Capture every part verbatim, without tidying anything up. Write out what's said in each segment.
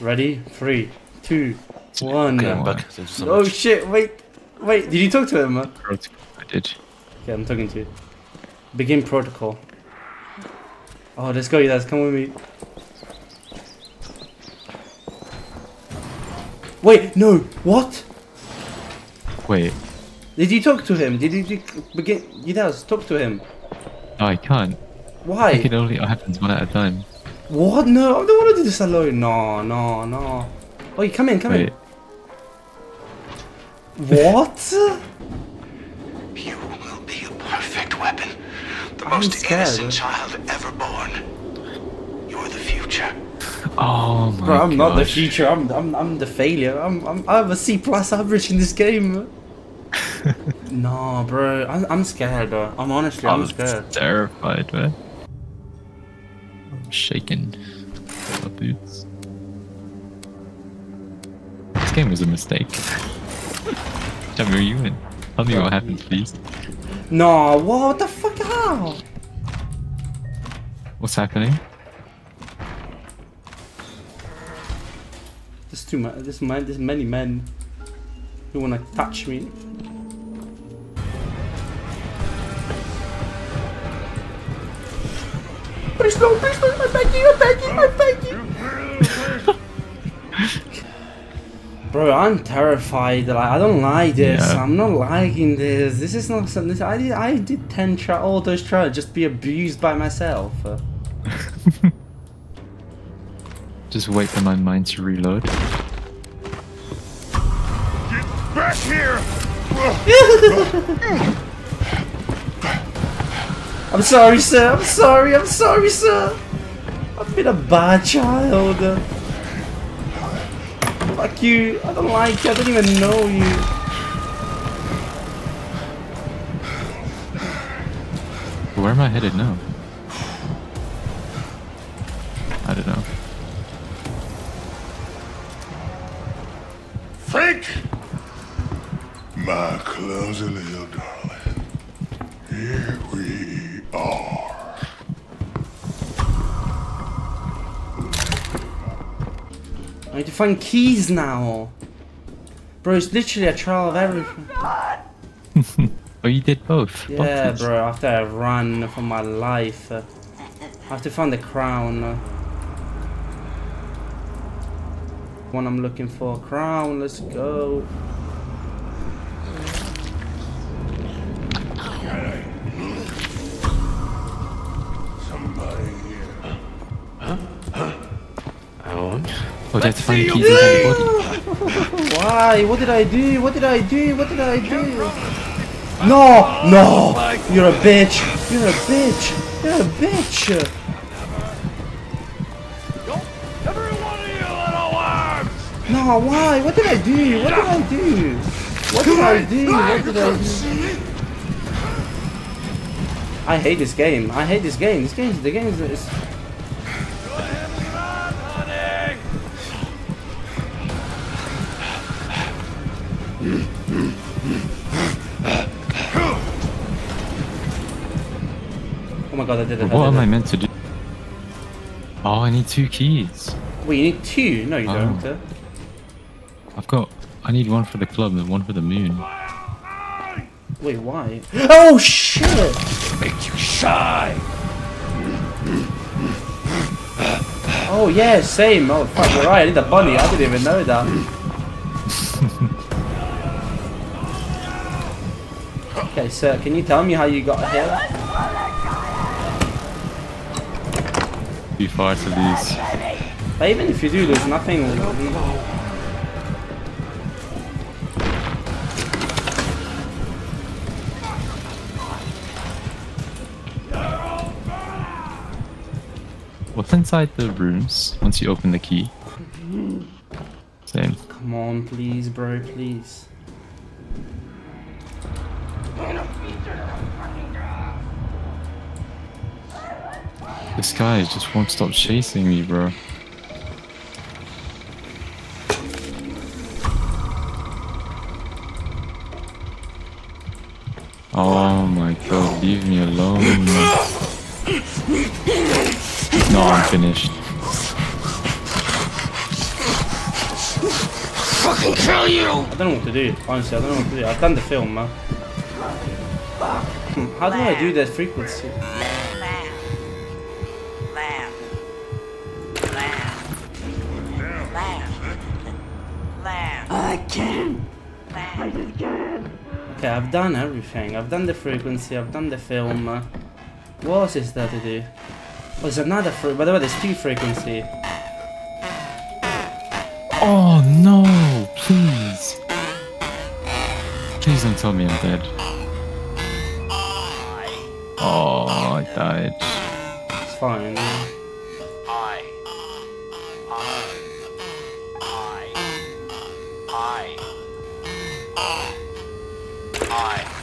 Ready? Three, two, one. Okay, I'm back. Thank you so much. Oh shit, wait. Wait, did you talk to him? I did. Okay, I'm talking to you. Begin protocol. Oh, let's go, you guys. Come with me. Wait, no. What? Wait. Did you talk to him? Did you begin? You guys, talk to him. No, I can't. Why? It only happens one at a time. What? No, I don't want to do this alone. No, no, no. Oh, you come in, come Wait. in. What? You will be a perfect weapon. The I'm most scared. innocent child ever born. You're the future. Oh my god. Bro, I'm gosh. not the future. I'm I'm I'm the failure. I'm I'm I have a C plus average in this game. No, bro. I'm I'm scared, bro. I'm honestly I'm, I'm scared. Terrified, man. I'm shaking. My boots. This game was a mistake. Tell me where you went. Tell me what happened, please. No, what the fuck? How? What's happening? There's too much. There's, man, there's many men who wanna touch me. Please no, please no! I beg you! I beg you! I beg you! Bro, I'm terrified. Like, I don't like this. Yeah. I'm not liking this. This is not something. I did. I did ten try. All those tries just be abused by myself. Just wait for my mind to reload. Get back here! I'm sorry, sir. I'm sorry. I'm sorry, sir. I've been a bad child. Fuck you! I don't like you. I don't even know you. Where am I headed now? I don't know. Think, my closey little darling. Here we are. I need to find keys now. Bro, it's literally a trial of everything. Oh, you did both? Yeah, both bro, after I ran for my life. I have to find the crown. One I'm looking for. Crown, let's go. Oh, that's funny. Keys inside the body. Why? What did I do? What did I do? What did I do? No! No! You're a bitch! You're a bitch! You're a bitch! No, why? What did I do? What did I do? What did I do? What did I do? I hate this game. I hate this game. This game, the game is... Oh my god, I did it. What I did am it. I meant to do? Oh, I need two keys. Wait, you need two? No, you oh. don't. Uh. I've got... I need one for the club and one for the moon. Wait, why? Oh, shit! Make you shy! Oh, yeah, same. Oh, fuck, you're right. I need a bunny. I didn't even know that. Okay, sir, can you tell me how you got here? Be far to these. But even if you do, there's nothing. What's inside the rooms once you open the key? Same. Come on, please, bro, please. This guy just won't stop chasing me, bro. Oh my god, leave me alone. No, I'm finished. fucking kill you! I don't know what to do, honestly, I don't know what to do. I've done the film, man. How do I do that frequency? I can! I just can! Okay, I've done everything. I've done the frequency, I've done the film. What else is there to do? Oh, there's another fre- by the way, the speed frequency. Oh no, please. Please don't tell me I'm dead. Oh, I died. It's fine. I. I. I. I.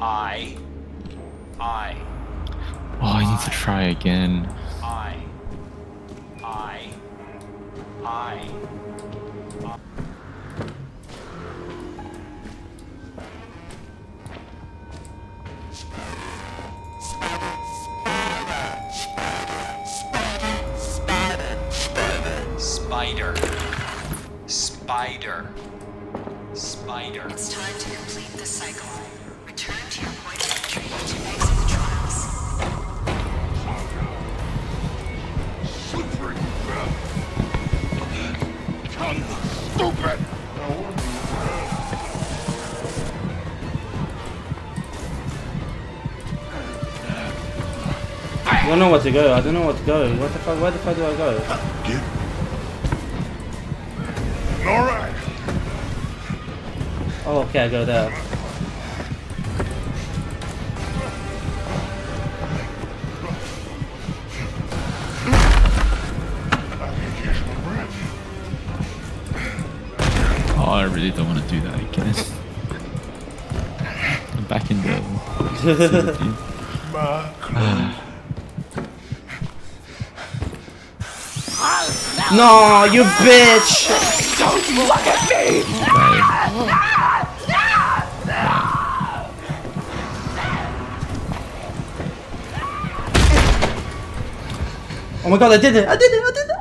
I. I. Oh, I need to try again. I. I. I. Spider. Spider. Spider. It's time to complete the cycle. Return to your point of entry to exit the trials. Slippery crap. Come, stupid! I don't know where to go. I don't know where to go. What the fuck? Where the fuck do I go? Get Alright. Oh, okay, I go there. Oh, I really don't want to do that again. I'm back in the... uh. No, you bitch! Don't you look at me! Oh my god, I did it! I did it! I did it!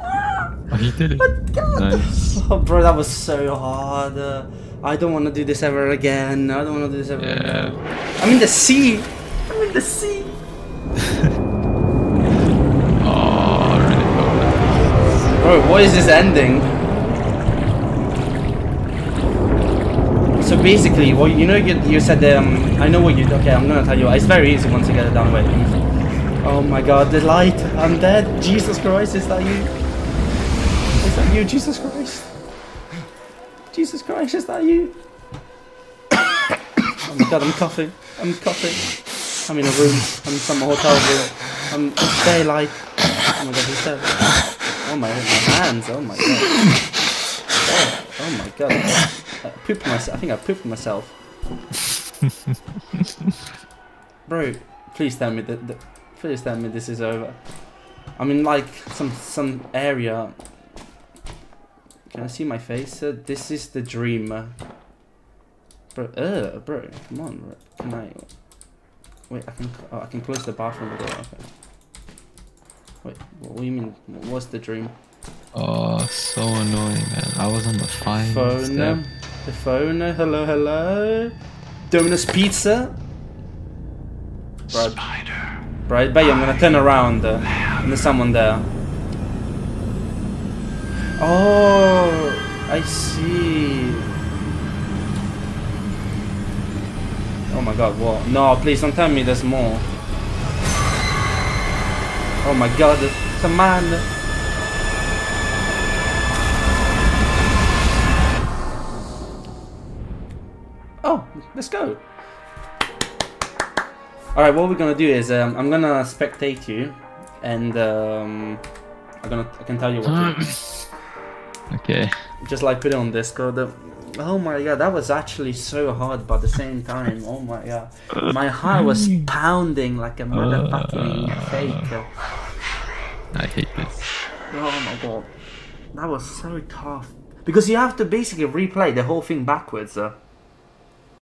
Oh, he did it! Oh, nice. Oh, bro, that was so hard. Uh, I don't want to do this ever again. I don't want to do this ever yeah. again. I'm in the sea! I'm in the sea! Oh, really? Bro, what is this ending? So basically, well, you know, you, you said, um, I know what you, okay, I'm gonna tell you, it's very easy once you get it down with. Oh my god, the light, I'm dead, Jesus Christ, is that you? Is that you, Jesus Christ? Jesus Christ, is that you? Oh my god, I'm coughing, I'm coughing. I'm in a room, I'm in some hotel room, I'm, it's daylight. Oh my god, he's dead. Oh my, my hands, oh my god. Oh, oh my god. I pooped myself. I think I pooped myself. Bro, please tell me that. that please tell me this is over. I'm in like some some area. Can I see my face? Uh, this is the dream, bro. Uh, bro, come on. Bro. Can I? Wait, I can. Oh, I can close the bathroom door. Okay. Wait, what do you mean? What's the dream? Oh, so annoying, man. I was on the final phone, um, the phone, hello, hello. Domino's Pizza. Right, Spider. Right, baby, I'm gonna turn around. Uh, and there's someone there. Oh, I see. Oh my god, what? No, please don't tell me there's more. Oh my god, it's a man. Let's go. All right, what we're gonna do is um, I'm gonna spectate you, and um, I'm gonna I can tell you what. To okay. Just like put it on Discord. Oh my god, that was actually so hard, but at the same time, oh my god, my heart was pounding like a motherfucking uh, fake. I hate this. Oh my god, that was so tough because you have to basically replay the whole thing backwards. Uh.